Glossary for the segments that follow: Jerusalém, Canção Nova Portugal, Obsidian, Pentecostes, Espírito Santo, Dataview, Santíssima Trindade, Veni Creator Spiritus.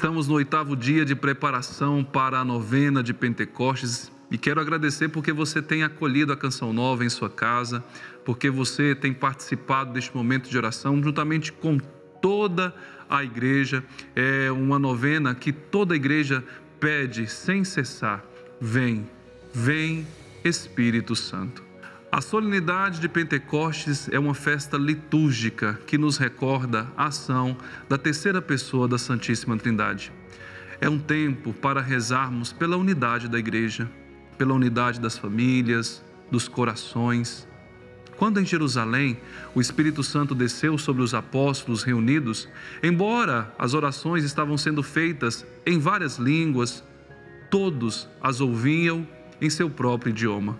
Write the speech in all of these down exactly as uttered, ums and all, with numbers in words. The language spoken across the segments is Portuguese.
Estamos no oitavo dia de preparação para a novena de Pentecostes e quero agradecer porque você tem acolhido a Canção Nova em sua casa, porque você tem participado deste momento de oração juntamente com toda a igreja. É uma novena que toda a igreja pede sem cessar: vem, vem Espírito Santo. A solenidade de Pentecostes é uma festa litúrgica que nos recorda a ação da terceira pessoa da Santíssima Trindade. É um tempo para rezarmos pela unidade da igreja, pela unidade das famílias, dos corações. Quando em Jerusalém o Espírito Santo desceu sobre os apóstolos reunidos, embora as orações estavam sendo feitas em várias línguas, todos as ouviam em seu próprio idioma,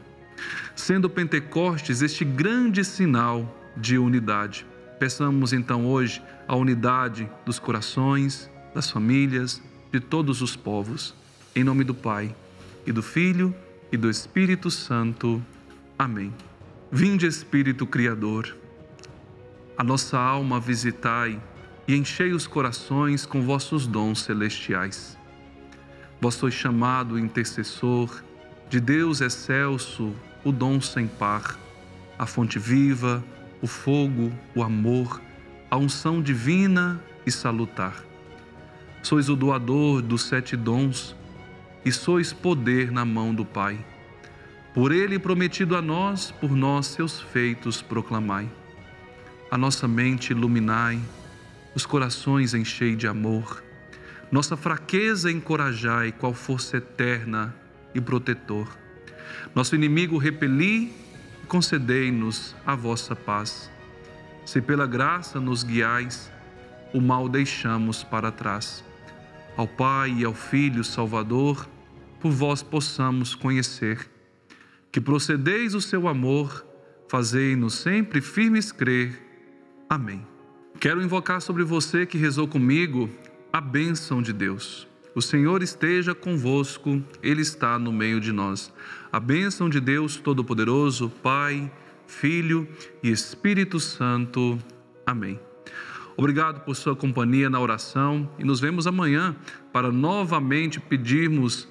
sendo Pentecostes este grande sinal de unidade. Peçamos então hoje a unidade dos corações, das famílias, de todos os povos. Em nome do Pai, e do Filho, e do Espírito Santo. Amém. Vinde, Espírito Criador, a nossa alma visitai e enchei os corações com vossos dons celestiais. Vós sois chamado intercessor, de Deus excelso, o dom sem par, a fonte viva, o fogo, o amor, a unção divina e salutar. Sois o doador dos sete dons e sois poder na mão do Pai. Por Ele prometido a nós, por nós seus feitos proclamai. A nossa mente iluminai, os corações enchei de amor, nossa fraqueza encorajai qual força eterna e protetor. Nosso inimigo repeli, concedei-nos a vossa paz. Se pela graça nos guiais, o mal deixamos para trás. Ao Pai e ao Filho Salvador, por vós possamos conhecer. Que procedeis o seu amor, fazei-nos sempre firmes crer. Amém. Quero invocar sobre você que rezou comigo a bênção de Deus. O Senhor esteja convosco, Ele está no meio de nós. A bênção de Deus Todo-Poderoso, Pai, Filho e Espírito Santo. Amém. Obrigado por sua companhia na oração e nos vemos amanhã para novamente pedirmos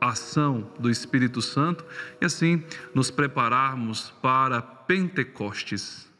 a ação do Espírito Santo e assim nos prepararmos para Pentecostes.